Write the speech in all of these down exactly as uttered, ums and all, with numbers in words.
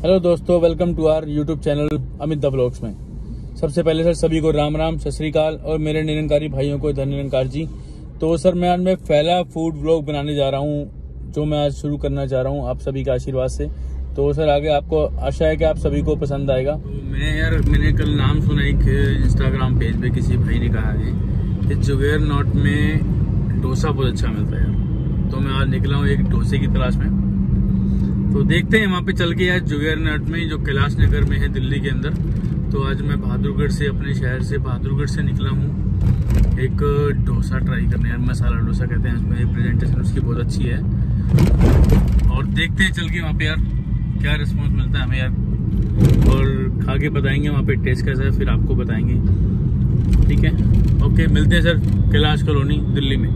Hello दोस्तों, welcome to our YouTube channel Amit the vlogs में। सबसे पहले सर सभी को राम राम, सत श्री अकाल और मेरे निरंकारी भाइयों को धन निरंकार जी। तो सर मैं आज मैं पहला फूड व्लॉग बनाने जा रहा हूं, जो मैं आज शुरू करना चाह रहा हूं आप सभी के आशीर्वाद से। तो सर आगे आपको आशा है कि आप सभी को पसंद आएगा। तो मैं यार मैंने कल नाम सुना एक इंस्टाग्राम पेज पे, किसी भाई ने कहा है कि जगरनॉट में डोसा बहुत अच्छा मिलता है। तो मैं आज निकला हूँ एक डोसे की तलाश में। तो देखते हैं वहाँ पे चल के यार जगरनॉट में, जो कैलाश नगर में है दिल्ली के अंदर। तो आज मैं बहादुरगढ़ से, अपने शहर से बहादुरगढ़ से निकला हूँ एक डोसा ट्राई करने। यार मसाला डोसा कहते हैं उसमें, एक प्रेजेंटेशन उसकी बहुत अच्छी है। और देखते हैं चल के वहाँ पे यार क्या रिस्पॉन्स मिलता है हमें यार, और खा के बताएंगे वहाँ पर टेस्ट कैसा है, फिर आपको बताएंगे। ठीक है, ओके, मिलते हैं सर कैलाश कॉलोनी दिल्ली में।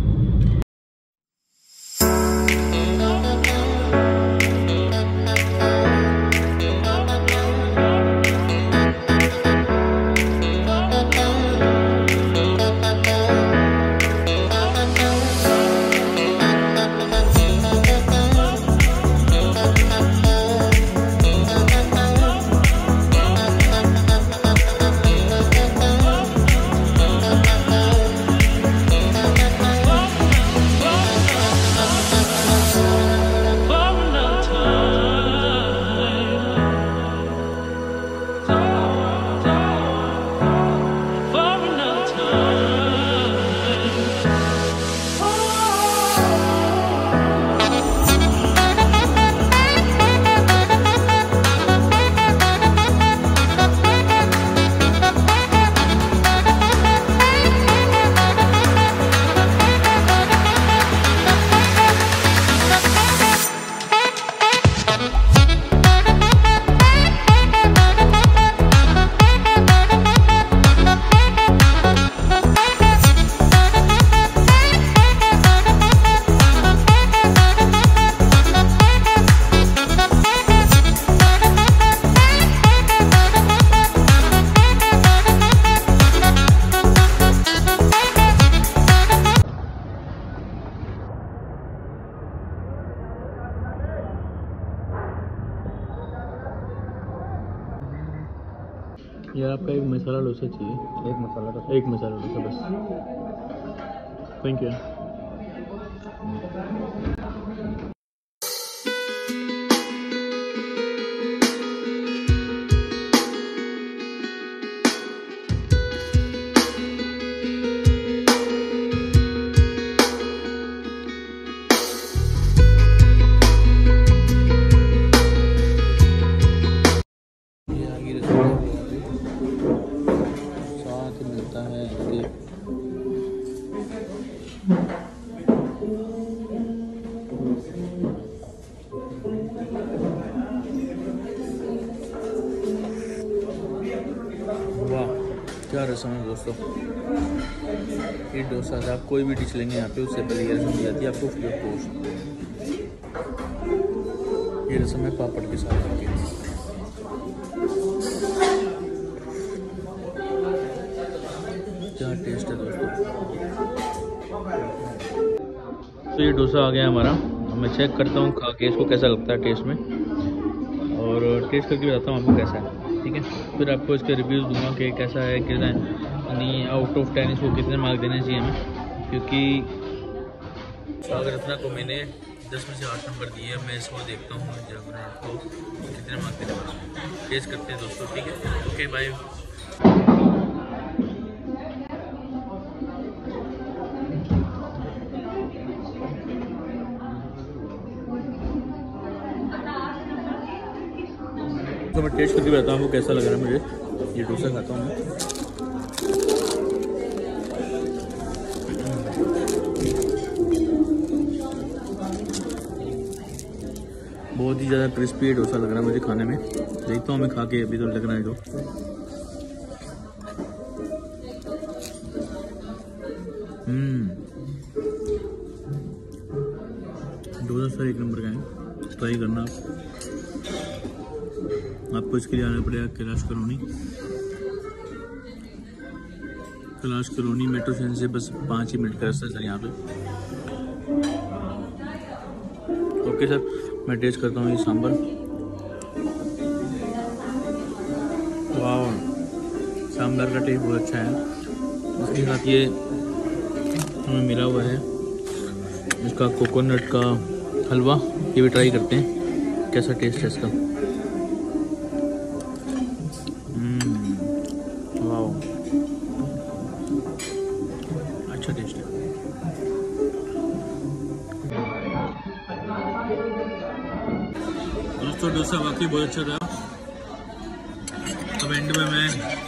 यार आपका एक मसाला डोसा चाहिए, एक मसाला डोसा, एक मसाला डोसा बस। Thank you. क्या रसम है दोस्तों, ये डोसा था। आप कोई भी डिश लेंगे यहाँ पे, उससे पहले ये रसम दी जाती है आपको फ्लेवर टोस्ट। ये रसम है पापड़ के साथ आपके। क्या टेस्ट है दोस्तों। तो ये डोसा आ गया हमारा। मैं चेक करता हूँ खा के इसको कैसा लगता है टेस्ट में, और टेस्ट करके बताता हूँ आपको कैसा है। ठीक है, फिर आपको इसके रिव्यूज़ दूंगा कि कैसा है, कितना यानी आउट ऑफ टेन इसको कितने मार्क देने चाहिए हमें, क्योंकि सागर रत्ना को मैंने दस में से आठ नंबर दिए। मैं इसको देखता हूँ जगरनॉट को कितने मार्क देने वाले, टेस्ट करते हैं दोस्तों। ठीक है, ओके बाय। तो मैं टेस्ट करके बताता हूँ आपको कैसा लग रहा है मुझे। ये डोसा खाता हूँ मैं, बहुत ही ज़्यादा क्रिस्पी डोसा लग रहा है मुझे खाने में। देखता हूँ मैं खा के अभी तो लग रहा है जो डोसा सर एक नंबर का है, ट्राई करना आप। आपको इसके लिए आना पड़ेगा Kailash colony. Kailash colony metro station से बस पाँच ही मिनट का रास्ता है सर यहाँ पे। ओके सर, मैं टेस्ट करता हूँ ये सांभर। नगर का टेस्ट बहुत अच्छा है। उसके साथ ये हमें मिला हुआ है इसका कोकोनट का हलवा, ये भी ट्राई करते हैं कैसा टेस्ट है इसका। वाह, अच्छा टेस्ट है। दोस्तों डोसा वाकई बहुत अच्छा था। अब एंड में मैं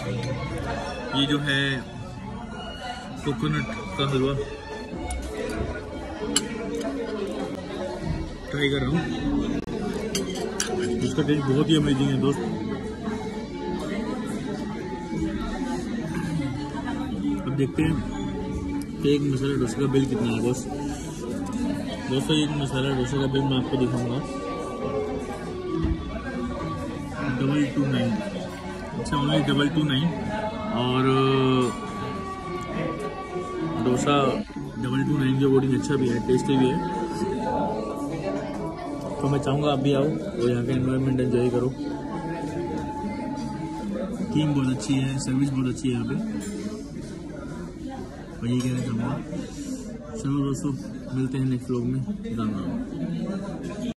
ये जो है कोकोनट का हलवा ट्राई कर रहा हूँ, इसका टेस्ट बहुत ही अमेजिंग है दोस्त। अब देखते हैं कि एक मसाला डोसा का बिल कितना है बॉस। दोस्तों एक मसाला डोसा का बिल मैं आपको दिखाऊंगा डबल टू नाइन। अच्छा, ओनली डबल टू नाइन। और डोसा डबल टू नाइन के अकॉर्डिंग अच्छा भी है, टेस्टी भी है। तो मैं चाहूँगा आप भी आओ और यहाँ का एनवायरनमेंट एंजॉय करो। टीम बहुत अच्छी है, सर्विस बहुत अच्छी है यहाँ पे, और यही कहना चाहूँगा। चलो दोस्तों, मिलते हैं नेक्स्ट व्लॉग में। धन्यवाद।